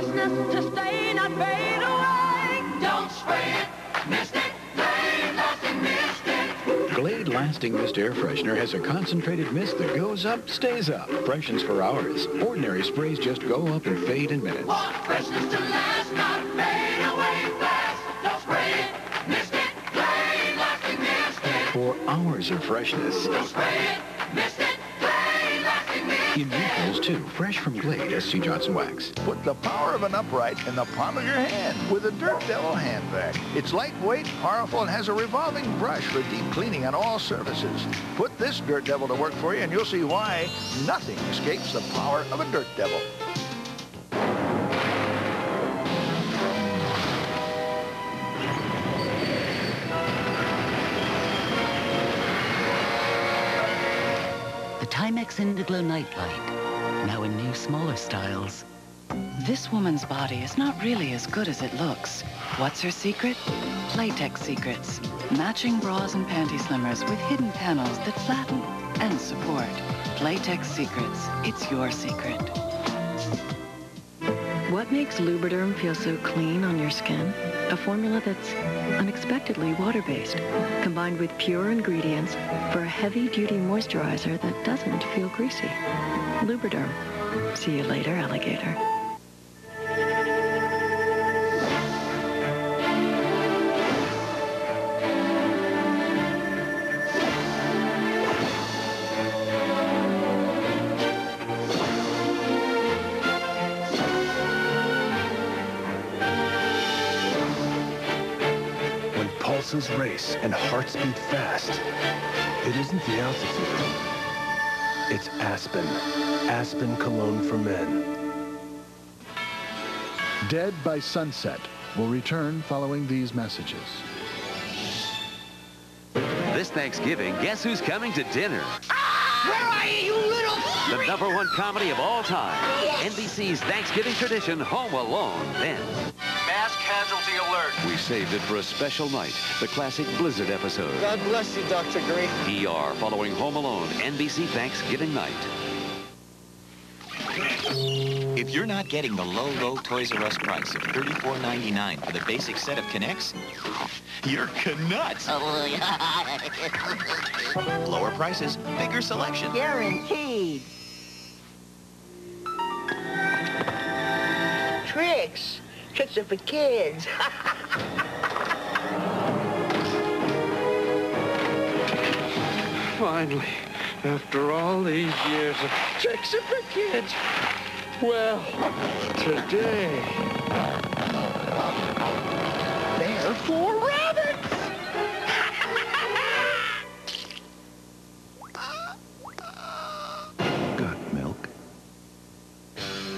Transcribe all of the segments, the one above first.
freshness to stay, not fade away. Don't spray it, mist it, Glade Lasting Mist It. Glade Lasting Mist Air Freshener has a concentrated mist that goes up, stays up, freshens for hours. Ordinary sprays just go up and fade in minutes. Want freshness to last, not fade away fast. Don't spray it, mist it, Glade Lasting Mist It. For hours of freshness. Don't spray it, mist it. In refills, too, fresh from Glade S.C. Johnson Wax. Put the power of an upright in the palm of your hand with a Dirt Devil hand vac. It's lightweight, powerful, and has a revolving brush for deep cleaning on all surfaces. Put this Dirt Devil to work for you, and you'll see why nothing escapes the power of a Dirt Devil. K'nex Indiglo Nightlight, now in new, smaller styles. This woman's body is not really as good as it looks. What's her secret? Playtex Secrets. Matching bras and panty slimmers with hidden panels that flatten and support. Playtex Secrets. It's your secret. What makes Lubriderm feel so clean on your skin? A formula that's unexpectedly water-based, combined with pure ingredients for a heavy-duty moisturizer that doesn't feel greasy. Lubriderm. See you later, alligator. Race and hearts beat fast. It isn't the altitude. It's Aspen. Aspen Cologne for Men. Dead by Sunset will return following these messages. This Thanksgiving, guess who's coming to dinner? Ah! Where are you, little freak? The #1 comedy of all time. Yes. NBC's Thanksgiving tradition, Home Alone, then. Casualty alert. We saved it for a special night, the classic Blizzard episode. God bless you, Dr. Green. ER following Home Alone, NBC Thanksgiving night. If you're not getting the low, low Toys R Us price of $34.99 for the basic set of K'nex, you're K'nuts. Oh, yeah. Lower prices, bigger selection. Guaranteed. Tricks. Tricks are for kids. Finally, after all these years of tricks are for kids. Well, today. They're for rabbits! Got milk?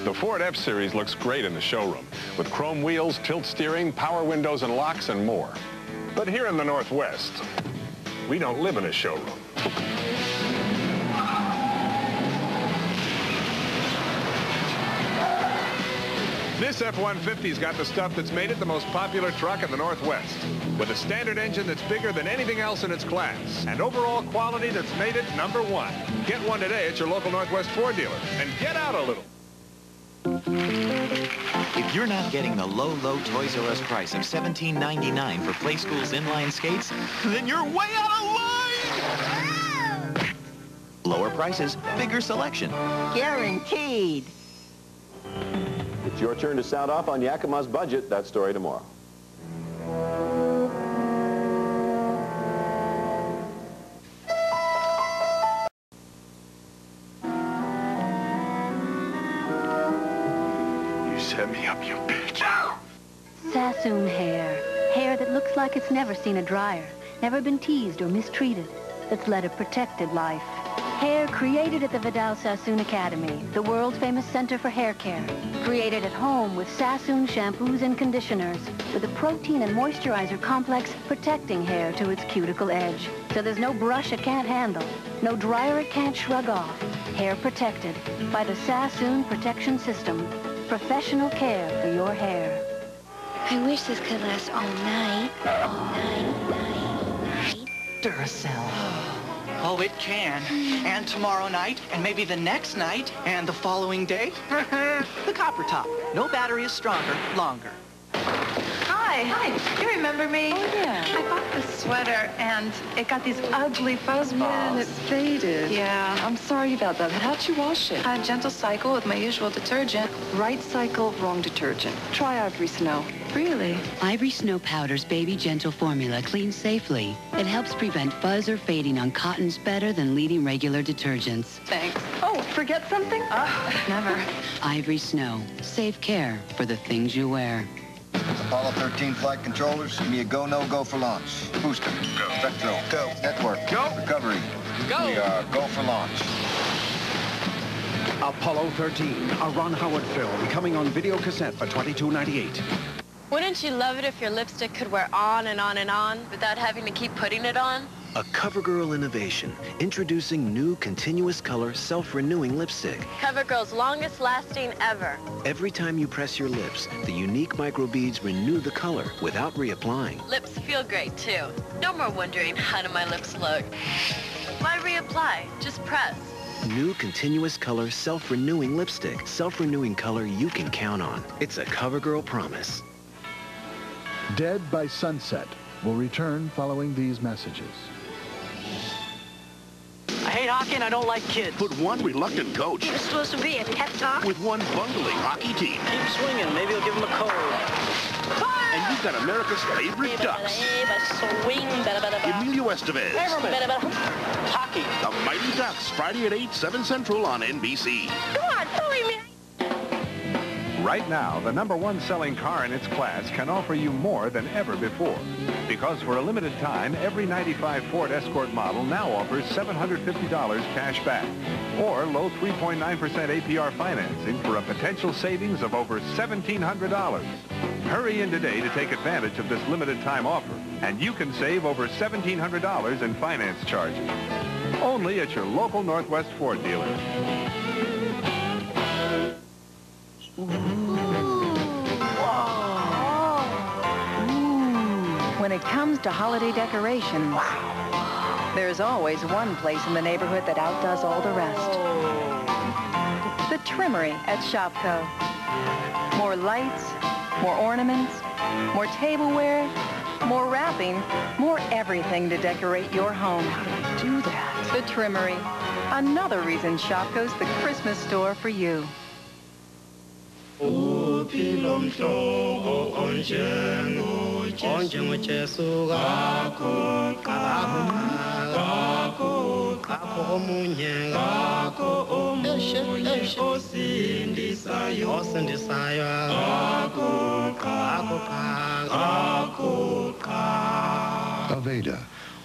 The Ford F-Series looks great in the showroom, with chrome wheels, tilt steering, power windows and locks, and more. But here in the Northwest, we don't live in a showroom. This F-150's got the stuff that's made it the most popular truck in the Northwest, with a standard engine that's bigger than anything else in its class, and overall quality that's made it #1. Get one today at your local Northwest Ford dealer, and get out a little. If you're not getting the low, low Toys R Us price of $17.99 for Play School's inline skates, then you're way out of line! Lower prices, bigger selection. Guaranteed. It's your turn to sound off on Yakima's budget. That story tomorrow. Sassoon hair. Hair that looks like it's never seen a dryer, never been teased or mistreated. That's led a protected life. Hair created at the Vidal Sassoon Academy, the world famous center for hair care. Created at home with Sassoon shampoos and conditioners, with a protein and moisturizer complex protecting hair to its cuticle edge. So there's no brush it can't handle, no dryer it can't shrug off. Hair protected by the Sassoon Protection System. Professional care for your hair. I wish this could last all night. Duracell. Oh, it can. And tomorrow night, and maybe the next night, and the following day. The Copper Top. No battery is stronger, longer. Hi. Hi. You remember me? Oh, yeah. I bought this sweater, and it got these ugly fuzz balls. Yeah, and it faded. Yeah. I'm sorry about that. How'd you wash it? A gentle cycle with my usual detergent. Right cycle, wrong detergent. Try Ivory Snow. Really? Ivory Snow Powder's Baby Gentle formula cleans safely. It helps prevent fuzz or fading on cottons better than leading regular detergents. Thanks. Oh, forget something? Never. Ivory Snow. Safe care for the things you wear. Apollo 13 flight controllers, give me a go, no-go for launch. Booster, go. Retro, go. Network, go. Recovery, go. We are go for launch. Apollo 13, a Ron Howard film, coming on video cassette for $22.98. Wouldn't you love it if your lipstick could wear on and on and on without having to keep putting it on? A CoverGirl innovation, introducing new continuous color self-renewing lipstick. CoverGirl's longest lasting ever. Every time you press your lips, the unique microbeads renew the color without reapplying. Lips feel great too. No more wondering, how do my lips look? Why reapply? Just press. New continuous color self-renewing lipstick. Self-renewing color you can count on. It's a CoverGirl promise. Dead by Sunset will return following these messages. I hate hockey and I don't like kids. But one reluctant coach. It's supposed to be a pep talk. With one bungling hockey team. Keep swinging, maybe he'll give him a cold. Fire! And you've got America's favorite Ducks. Emilio Estevez. Hockey. The Mighty Ducks, Friday at 8, 7 Central on NBC. Come on, bully me. Right now, the #1 selling car in its class can offer you more than ever before. Because for a limited time, every 95 Ford Escort model now offers $750 cash back. Or low 3.9% APR financing for a potential savings of over $1,700. Hurry in today to take advantage of this limited time offer, and you can save over $1,700 in finance charges. Only at your local Northwest Ford dealer. Ooh. Ooh. When it comes to holiday decorations, there's always one place in the neighborhood that outdoes all the rest. The Trimmery at Shopko. More lights, more ornaments, more tableware, more wrapping, more everything to decorate your home. How do you do that? The Trimmery. Another reason Shopko's the Christmas store for you. Aveda.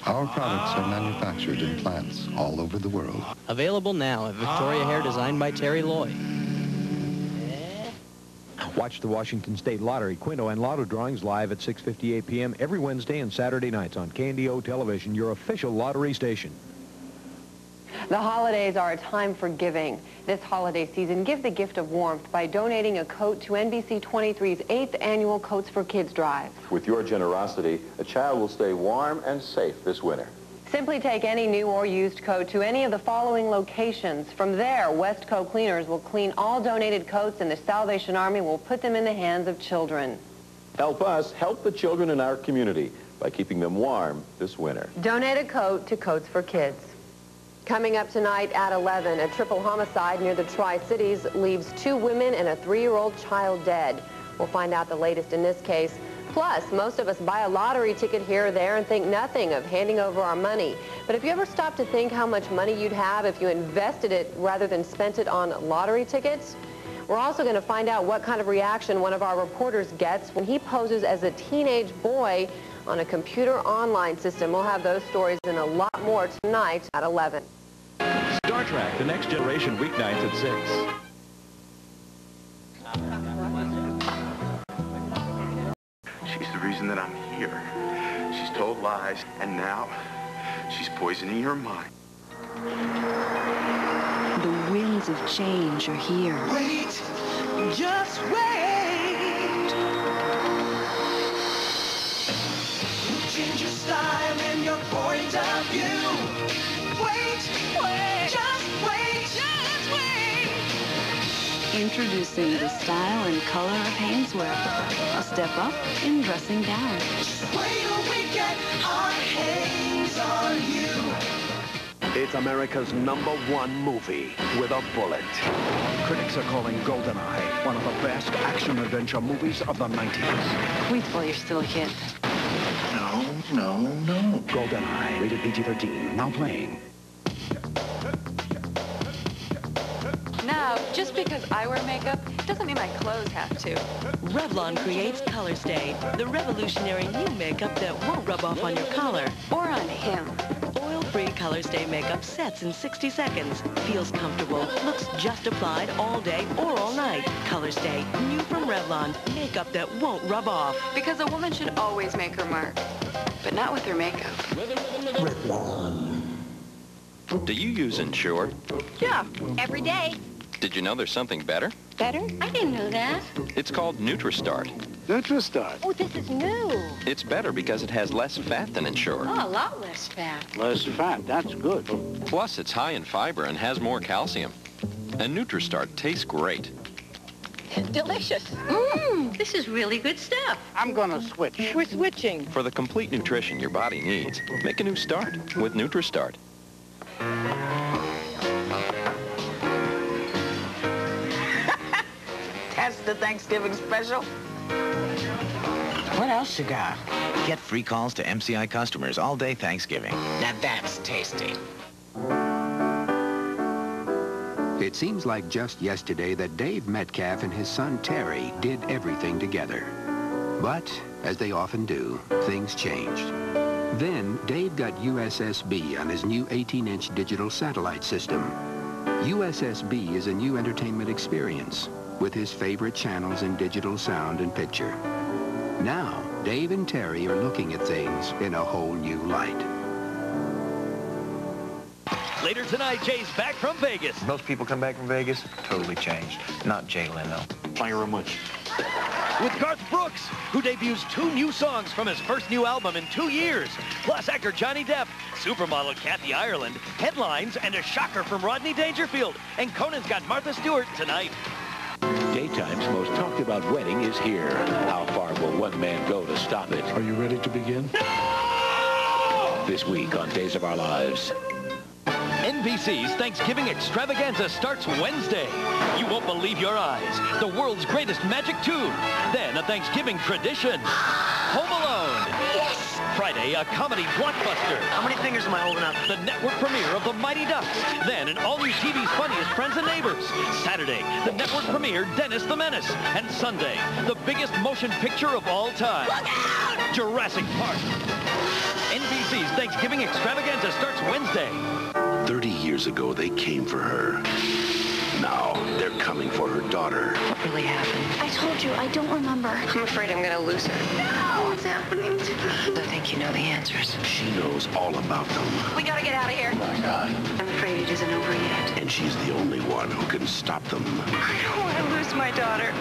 Our products are manufactured in plants all over the world. Available now at Victoria Hair, designed by Terry Loy. Watch the Washington State Lottery, Quinto, and Lotto drawings live at 6:58 p.m. every Wednesday and Saturday nights on KNDO Television, your official lottery station. The holidays are a time for giving. This holiday season, give the gift of warmth by donating a coat to NBC 23's 8th annual Coats for Kids drive. With your generosity, a child will stay warm and safe this winter. Simply take any new or used coat to any of the following locations. From there, West Coat Cleaners will clean all donated coats, and the Salvation Army will put them in the hands of children. Help us help the children in our community by keeping them warm this winter. Donate a coat to Coats for Kids. Coming up tonight at 11, a triple homicide near the Tri-Cities leaves 2 women and a 3-year-old child dead. We'll find out the latest in this case. Plus, most of us buy a lottery ticket here or there and think nothing of handing over our money. But if you ever stop to think how much money you'd have if you invested it rather than spent it on lottery tickets? We're also going to find out what kind of reaction one of our reporters gets when he poses as a teenage boy on a computer online system. We'll have those stories and a lot more tonight at 11. Star Trek: The Next Generation, weeknights at 6. That I'm here. She's told lies, and now she's poisoning your mind. The winds of change are here. Wait! Just wait! Change your style and your point of view. Wait! Introducing the style and color of Hainsworth. A step up in dressing down. Wait till we get our hands on you. It's America's #1 movie with a bullet. Critics are calling GoldenEye one of the best action-adventure movies of the 90s. Wait while you're still a kid. No. GoldenEye, rated PG-13, now playing. Now, just because I wear makeup doesn't mean my clothes have to. Revlon creates Colorstay, the revolutionary new makeup that won't rub off on your collar. Or on him. Oil-free Colorstay makeup sets in 60 seconds. Feels comfortable, looks just applied all day or all night. Colorstay, new from Revlon, makeup that won't rub off. Because a woman should always make her mark, but not with her makeup. Revlon. Do you use Ensure? Yeah, every day. Did you know there's something better? Better? I didn't know that. It's called Nutra Start. Nutra Start? Oh, this is new. It's better because it has less fat than Ensure. Oh, a lot less fat. Less fat, that's good. Plus, it's high in fiber and has more calcium. And Nutra Start tastes great. Delicious. Mmm, this is really good stuff. I'm gonna switch. We're switching. For the complete nutrition your body needs, make a new start with Nutra Start. That's the Thanksgiving special. What else you got? Get free calls to MCI customers all day Thanksgiving. Now that's tasty. It seems like just yesterday that Dave Metcalf and his son Terry did everything together. But, as they often do, things changed. Then, Dave got USSB on his new 18-inch digital satellite system. USSB is a new entertainment experience with his favorite channels in digital sound and picture. Now, Dave and Terry are looking at things in a whole new light. Later tonight, Jay's back from Vegas. Most people come back from Vegas totally changed. Not Jay Leno. Thank you very much. With Garth Brooks, who debuts 2 new songs from his first new album in 2 years. Plus actor Johnny Depp, supermodel Kathy Ireland, headlines, and a shocker from Rodney Dangerfield. And Conan's got Martha Stewart tonight. Daytime's most talked about wedding is here. How far will one man go to stop it? Are you ready to begin? No! This week on Days of Our Lives. NBC's Thanksgiving extravaganza starts Wednesday. You won't believe your eyes. The world's greatest magic tube. Then a Thanksgiving tradition. Home Alone. Yes! Friday, a comedy blockbuster. How many fingers am I holding up? The network premiere of The Mighty Ducks. Then an all-new TV's funniest friends and neighbors. Saturday, the network premiere Dennis the Menace. And Sunday, the biggest motion picture of all time. Look out! Jurassic Park. NBC's Thanksgiving extravaganza starts Wednesday. 30 years ago, they came for her. Now, they're coming for her daughter. What really happened? I told you, I don't remember. I'm afraid I'm gonna lose her. No! What's happening to me? I think you know the answers. She knows all about them. We gotta get out of here. Oh my God. I'm afraid it isn't over yet. And she's the only one who can stop them. I don't wanna lose my daughter.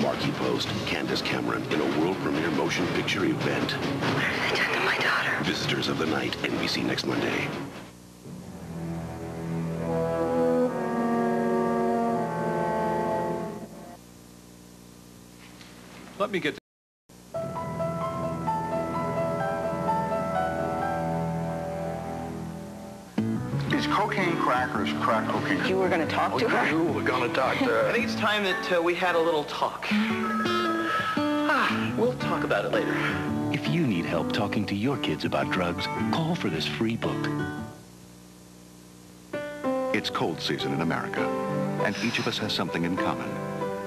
Markie Post, Candace Cameron, in a world premiere motion picture event. Where have they done to my daughter? Visitors of the Night, NBC next Monday. Let me get... Is cocaine crack or is crack cocaine? You were going to talk to her? You were going to talk to her. I think it's time that we had a little talk. We'll talk about it later. If you need help talking to your kids about drugs, call for this free book. It's cold season in America, and each of us has something in common.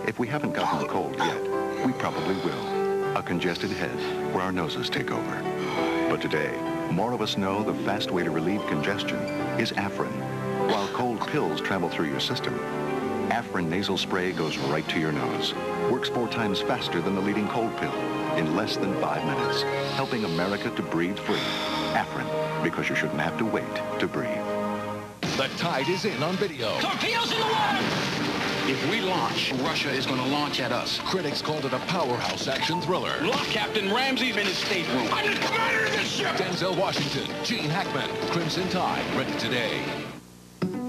If we haven't gotten a cold yet, we probably will. A congested head where our noses take over. But today, more of us know the fast way to relieve congestion is Afrin. While cold pills travel through your system, Afrin nasal spray goes right to your nose. Works 4 times faster than the leading cold pill in less than 5 minutes, helping America to breathe free. Afrin, because you shouldn't have to wait to breathe. The tide is in on video. Torpedoes in the water! If we launch, Russia is going to launch at us. Critics called it a powerhouse action thriller. Lock Captain Ramsey's in his stateroom. I just murdered this ship! Denzel Washington, Gene Hackman, Crimson Tide, ready today.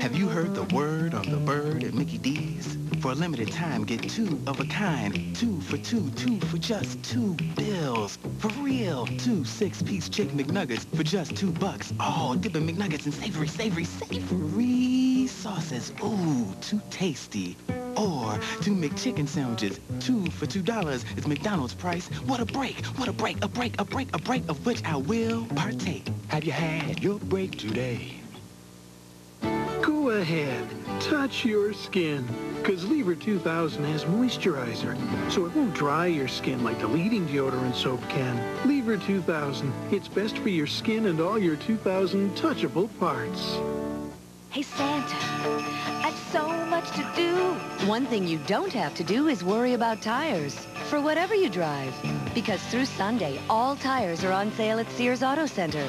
Have you you heard the word on the bird at Mickey D's? For a limited time, get two of a kind. Two for two, two for just $2. For real. 2 6-piece chick McNuggets for just $2. Oh, dipping McNuggets in savory sauces. Ooh, too tasty. Or 2 McChicken sandwiches, 2 for $2. It's McDonald's price. What a break, what a break, a break, a break, a break of which I will partake. Have you had your break today? Go ahead, touch your skin, because Lever 2000 has moisturizer, so it won't dry your skin like the leading deodorant soap can. Lever 2000, it's best for your skin and all your 2000 touchable parts. Hey, Santa, I've so much to do. One thing you don't have to do is worry about tires for whatever you drive. Because through Sunday, all tires are on sale at Sears Auto Center.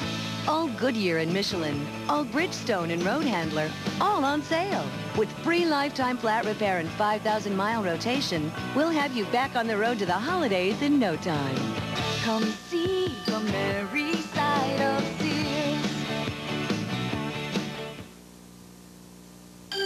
All Goodyear and Michelin, all Bridgestone and Road Handler, all on sale. With free lifetime flat repair and 5,000-mile rotation, we'll have you back on the road to the holidays in no time. Come see the merry side of Sears.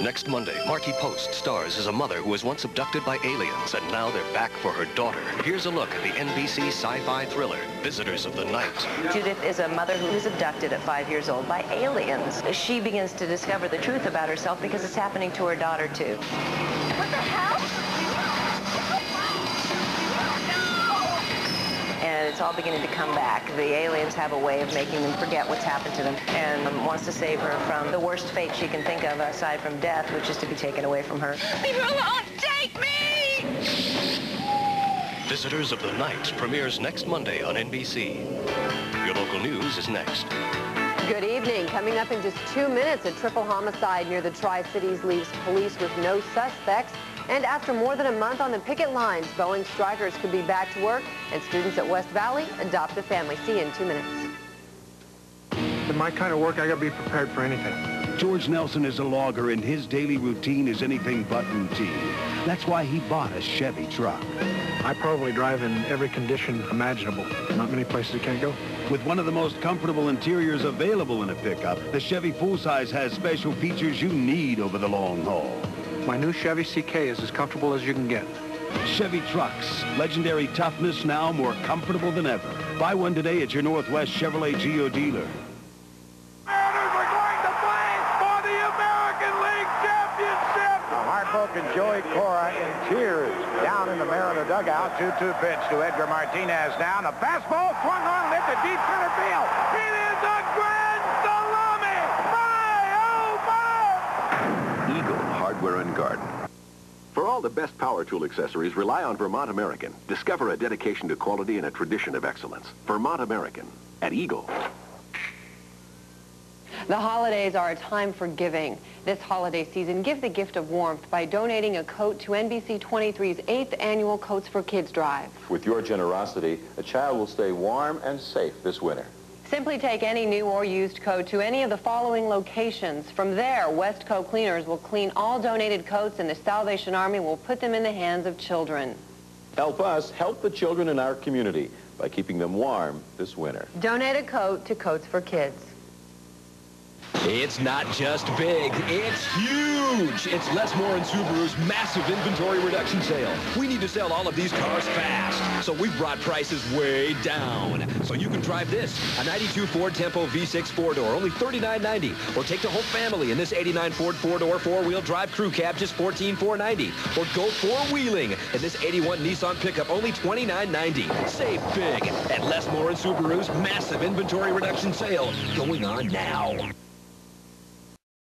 Next Monday, Markie Post stars as a mother who was once abducted by aliens, and now they're back for her daughter. Here's a look at the NBC sci-fi thriller, Visitors of the Night. Judith is a mother who was abducted at 5 years old by aliens. She begins to discover the truth about herself because it's happening to her daughter, too. What the hell? No! And it's all beginning to come back. The aliens have a way of making them forget what's happened to them, and wants to save her from the worst fate she can think of aside from death, which is to be taken away from her. Leave her alone! Take me! Visitors of the Night premieres next Monday on NBC. Your local news is next. Good evening. Coming up in just 2 minutes, a triple homicide near the Tri-Cities leaves police with no suspects. And after more than a month on the picket lines, Boeing strikers could be back to work, and students at West Valley adopt a family. See you in 2 minutes. In my kind of work, I gotta be prepared for anything. George Nelson is a logger, and his daily routine is anything but routine. That's why he bought a Chevy truck. I probably drive in every condition imaginable. Not many places you can't go. With one of the most comfortable interiors available in a pickup, the Chevy Full Size has special features you need over the long haul. My new Chevy CK is as comfortable as you can get. Chevy trucks, legendary toughness, now more comfortable than ever. Buy one today at your Northwest Chevrolet Geo dealer. Mariners are going to play for the American League Championship! Mark Hoke and Joey Cora in tears down in the Mariner dugout. 2-2 pitch to Edgar Martinez down. A fastball swung on, lifted deep center field. It is a grand salami! My, oh my! Eagle Hardware and Garden. For all the best power tool accessories, rely on Vermont American. Discover a dedication to quality and a tradition of excellence. Vermont American at Eagle. The holidays are a time for giving. This holiday season, give the gift of warmth by donating a coat to NBC 23's 8th annual Coats for Kids drive. With your generosity, a child will stay warm and safe this winter. Simply take any new or used coat to any of the following locations. From there, West Coat Cleaners will clean all donated coats, and the Salvation Army will put them in the hands of children. Help us help the children in our community by keeping them warm this winter. Donate a coat to Coats for Kids. It's not just big, it's huge. It's Les Moore and Subaru's massive inventory reduction sale. We need to sell all of these cars fast, so we've brought prices way down. So you can drive this, a 92 Ford Tempo V6 four-door, only $39.90. Or take the whole family in this 89 Ford four-door, four-wheel drive crew cab, just $14,490. Or go four-wheeling in this 81 Nissan pickup, only $29.90. Save big at Les Moore and Subaru's massive inventory reduction sale, going on now.